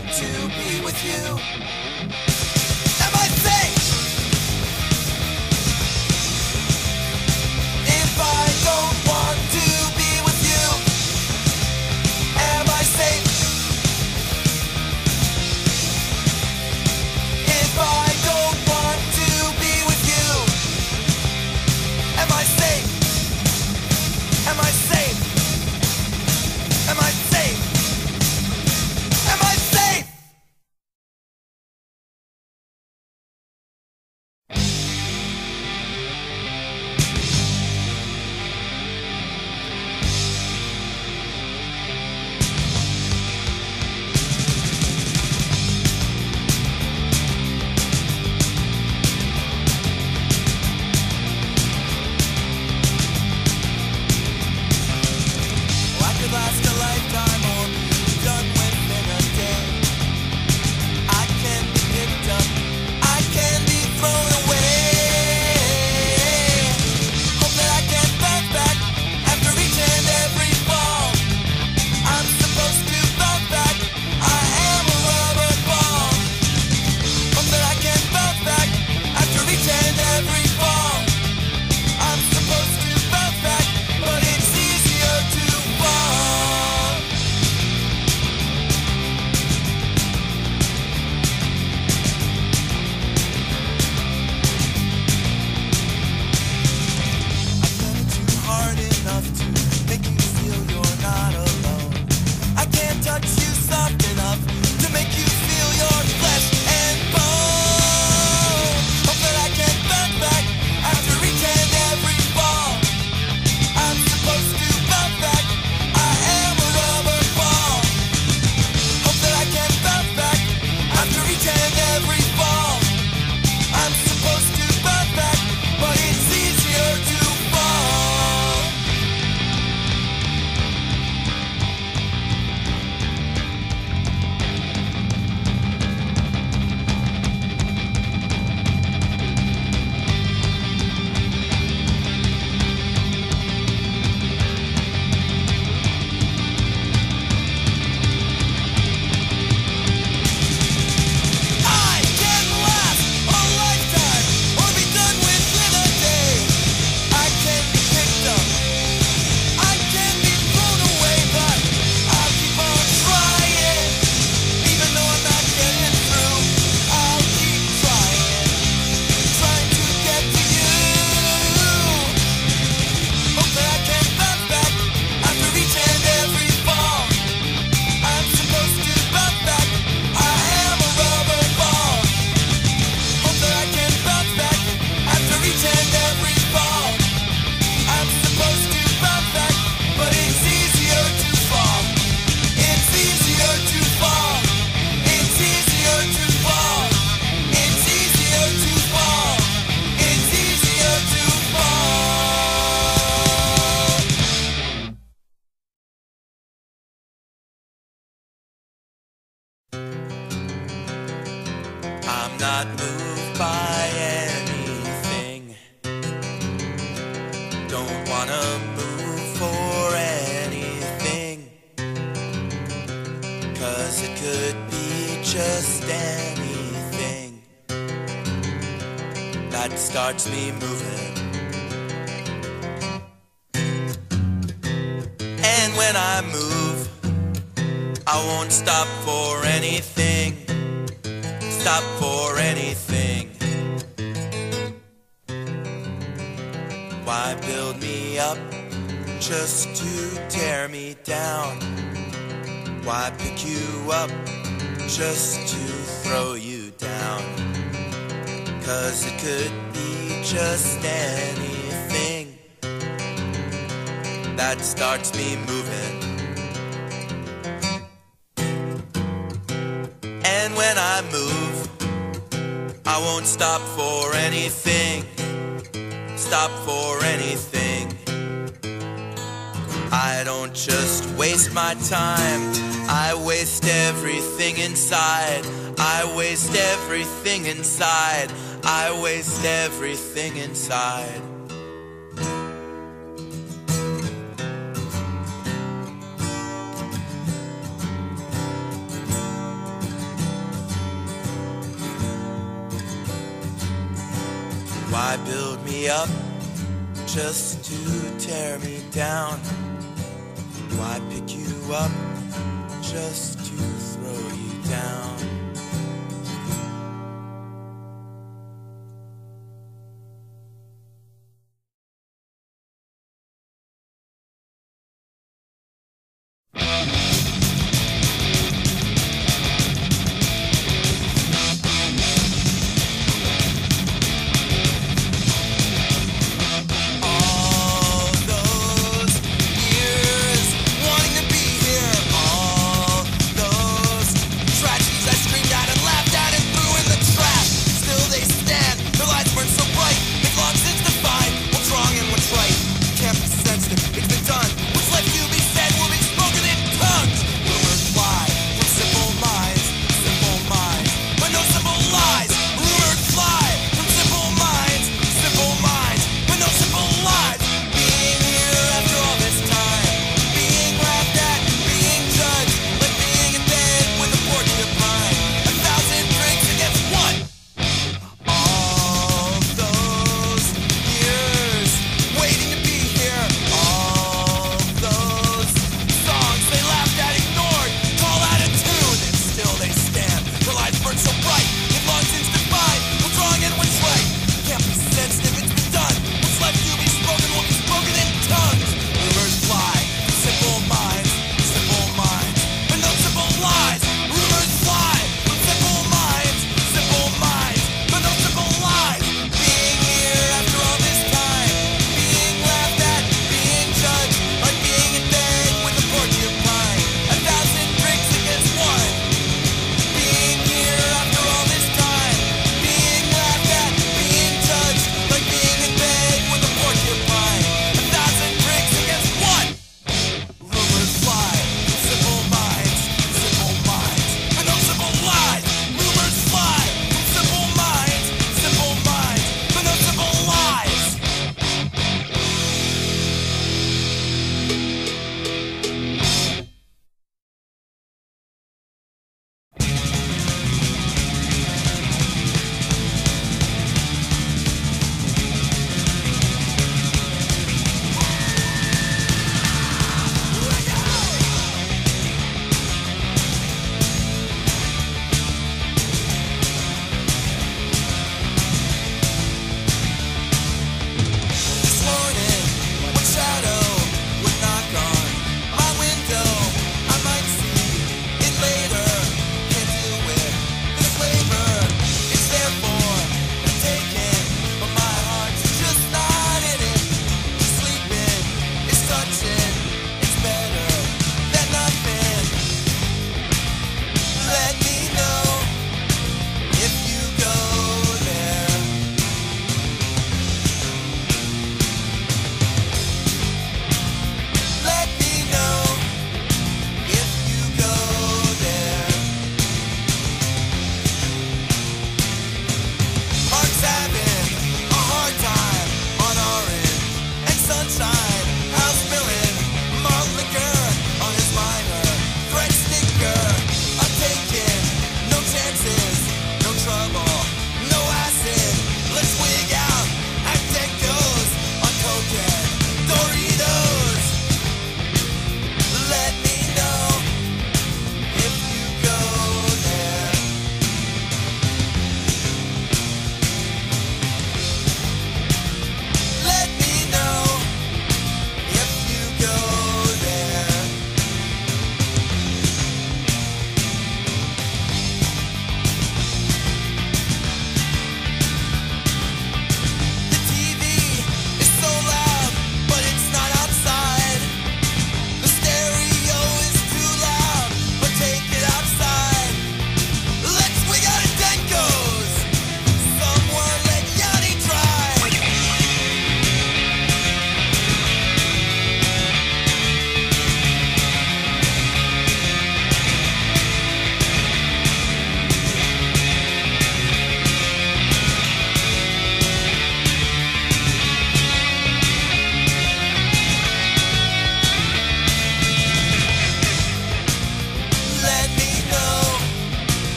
proud to be with you. Am I safe if I don't want to be with you? Am I safe if I don't want to be with you? Am I safe? Am I safe? Am I safe? Am I safe? Inside, Why build me up just to tear me down? Why pick you up just to throw you down?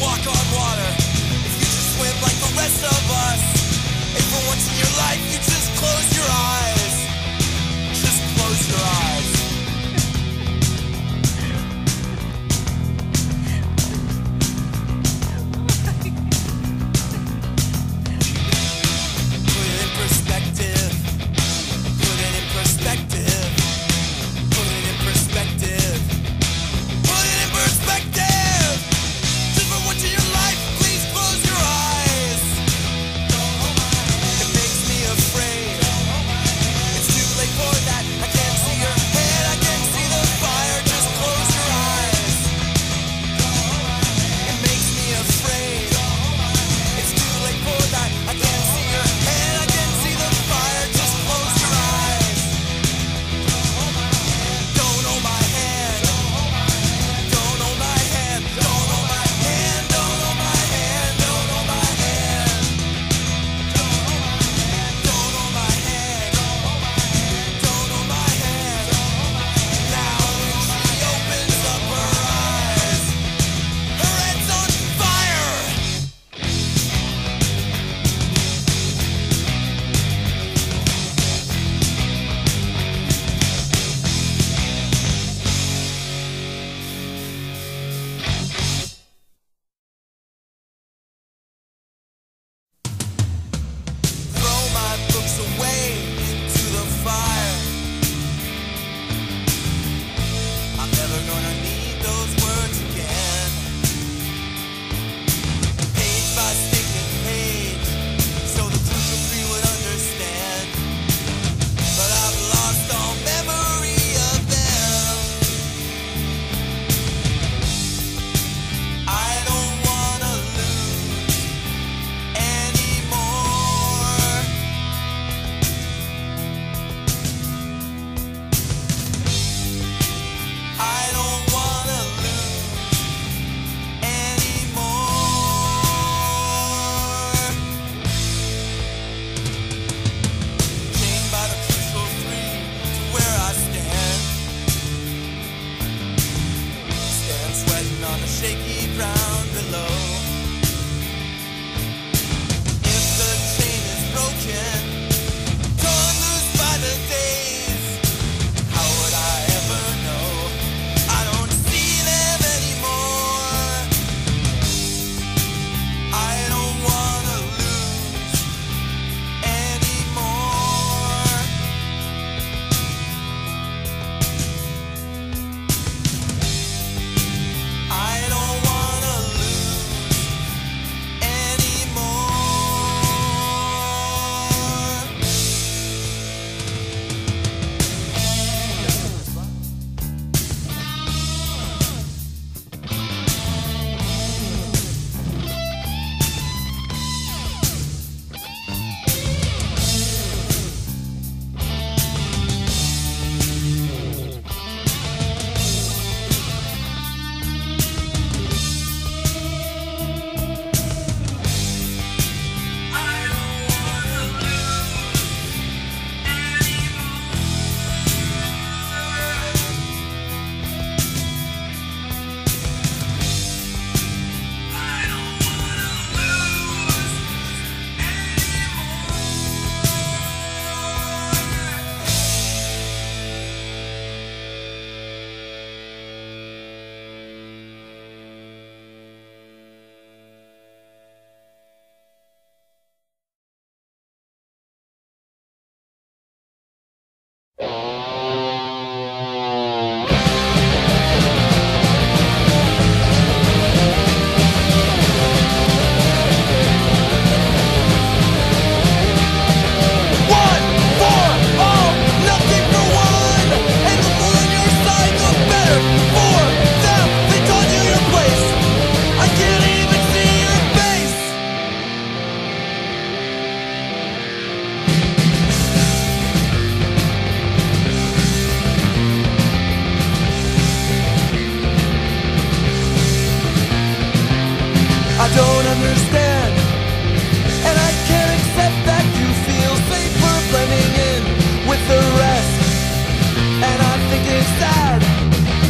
walk on water, if you just swim like the rest of us, if for once in your life you just close your eyes, just close your eyes.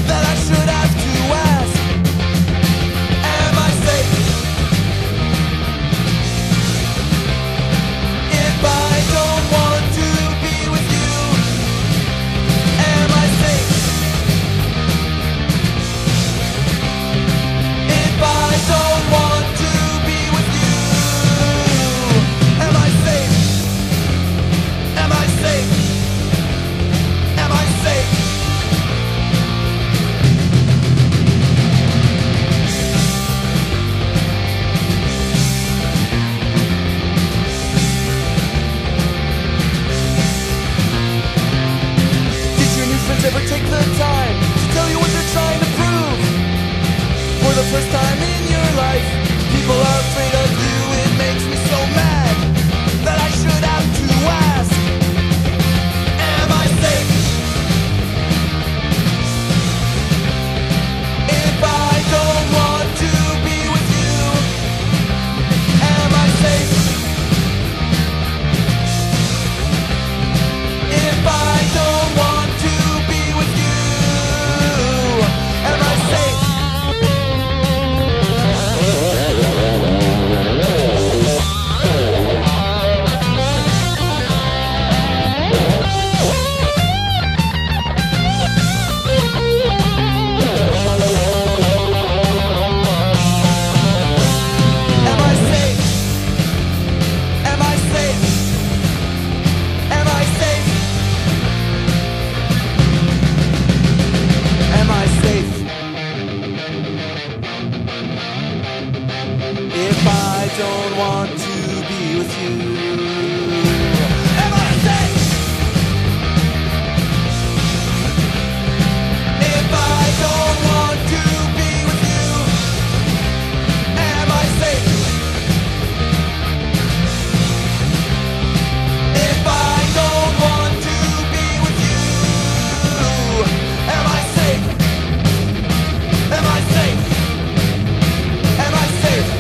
That I should have to ask, am I safe? first time in your life. People are afraid of you, it makes me so mad that I should have to ask, am I safe? If I don't want to be with you, am I safe? If I don't want to be with you, am I safe? Don't want to be with you. Am I safe? If I don't want to be with you, am I safe? If I don't want to be with you, am I safe? Am I safe? Am I safe?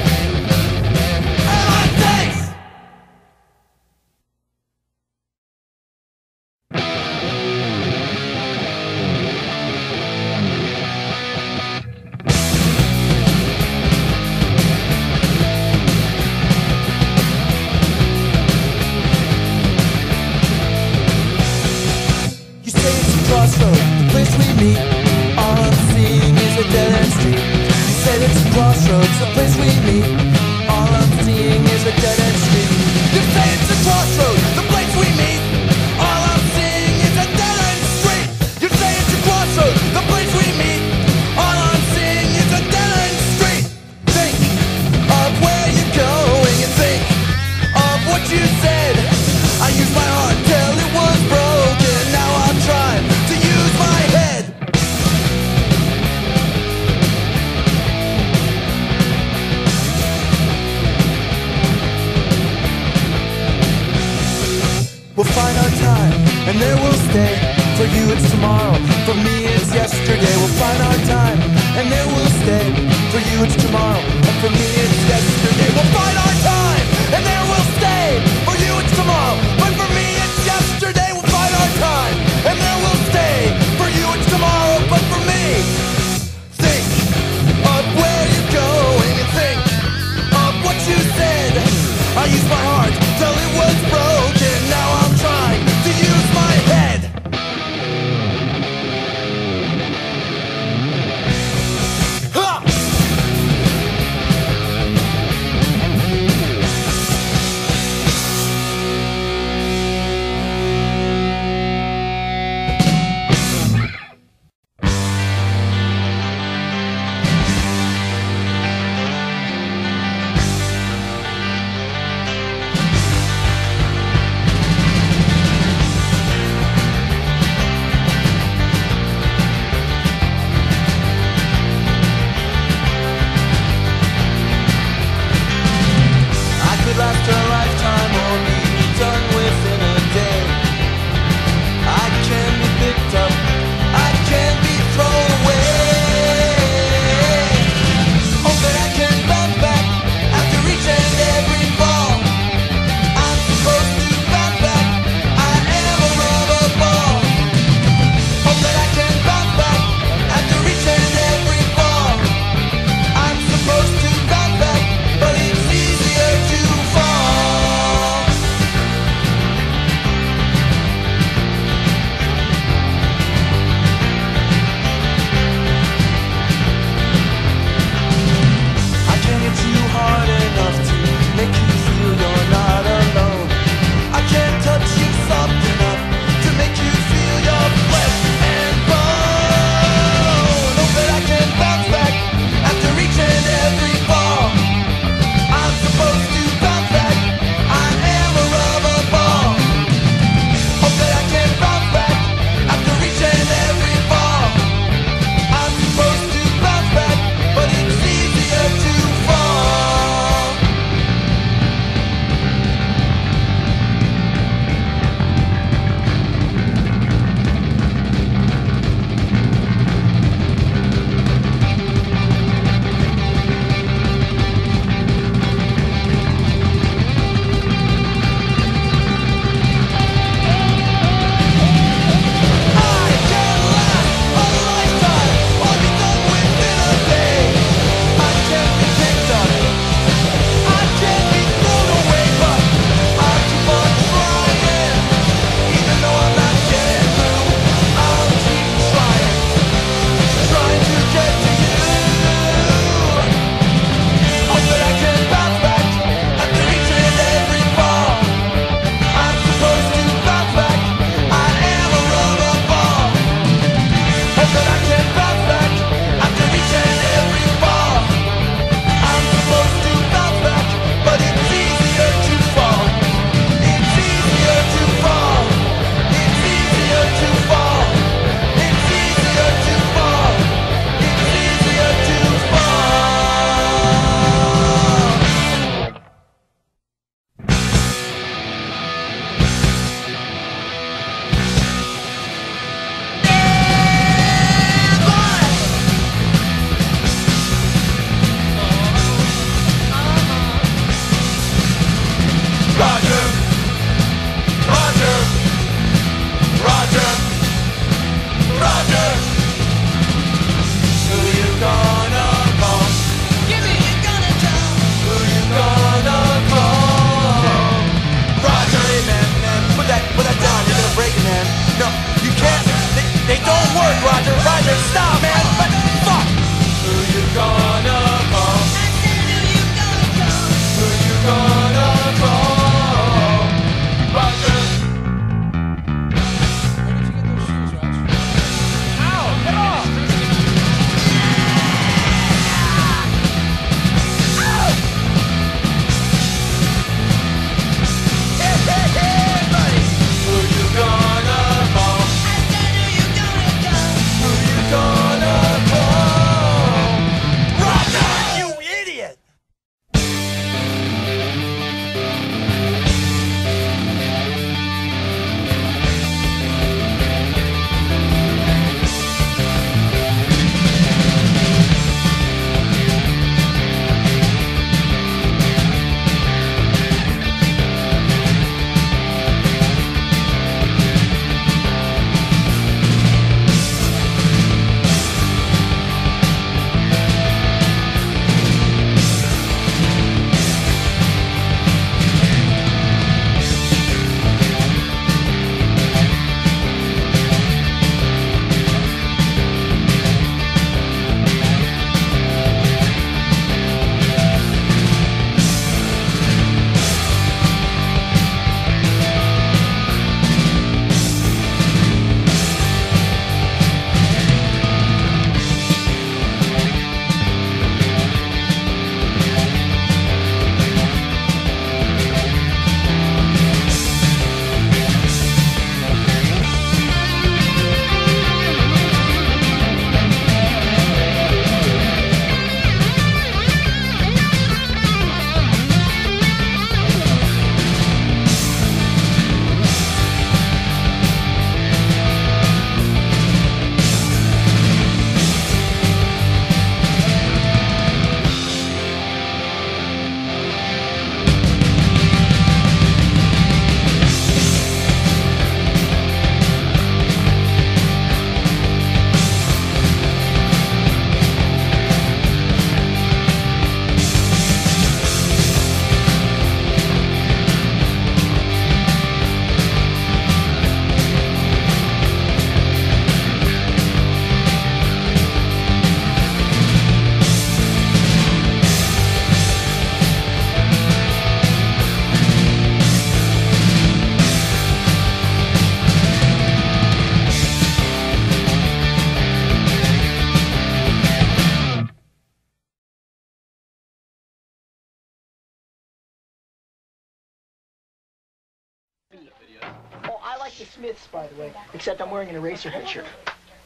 like the Smiths, by the way, except I'm wearing an Eraserhead shirt.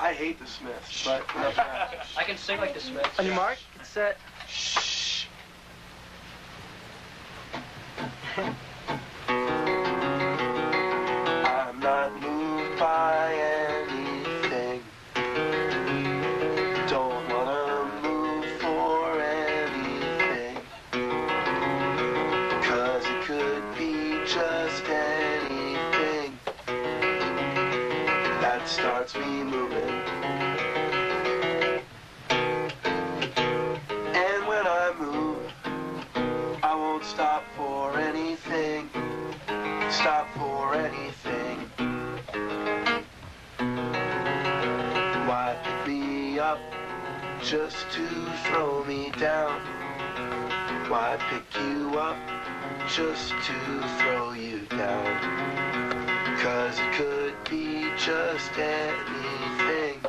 I hate the Smiths, but I can sing like the Smiths. On your mark, get set. Shh. I'm not moved by anything. Don't wanna move for anything. 'Cause it could be just anything that starts me moving. And when I move, I won't stop for anything. Stop for anything. Why pick me up just to throw me down? Why pick you up just to throw you down? 'Cause it could be just anything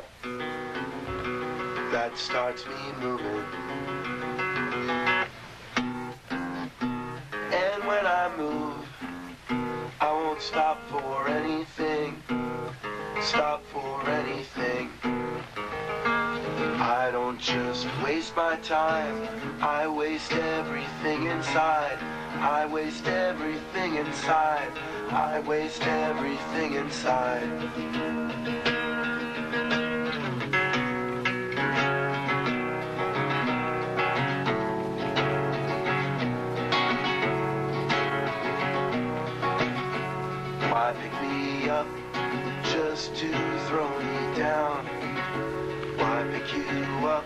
that starts me moving. And when I move, I won't stop for anything. Stop for anything. I don't just waste my time. I waste everything inside. I waste everything inside. I waste everything inside. Why pick me up just to throw me down? Why pick you up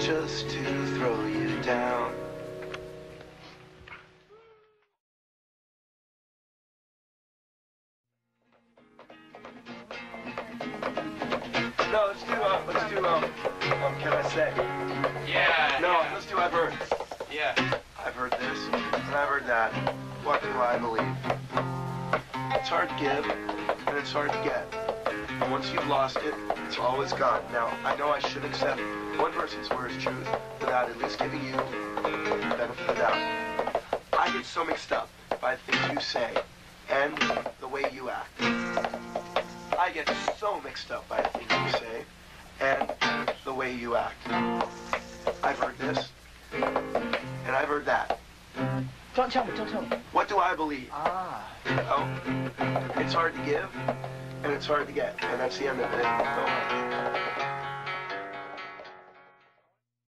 just to throw you down? No, let's do, can I say? Yeah. No, yeah. Let's do I've heard. Yeah. I've heard this, and I've heard that. What do I believe? It's hard to give, and it's hard to get. And once you've lost it, it's always gone. Now, I know I should accept one person's word as truth without at least giving you the benefit of the doubt. I get so mixed up by the things you say and the way you act. I get so mixed up by the things you say and the way you act. I've heard this, and I've heard that. Don't tell me. What do I believe? You know, it's hard to give, and it's hard to get, and that's the end of it.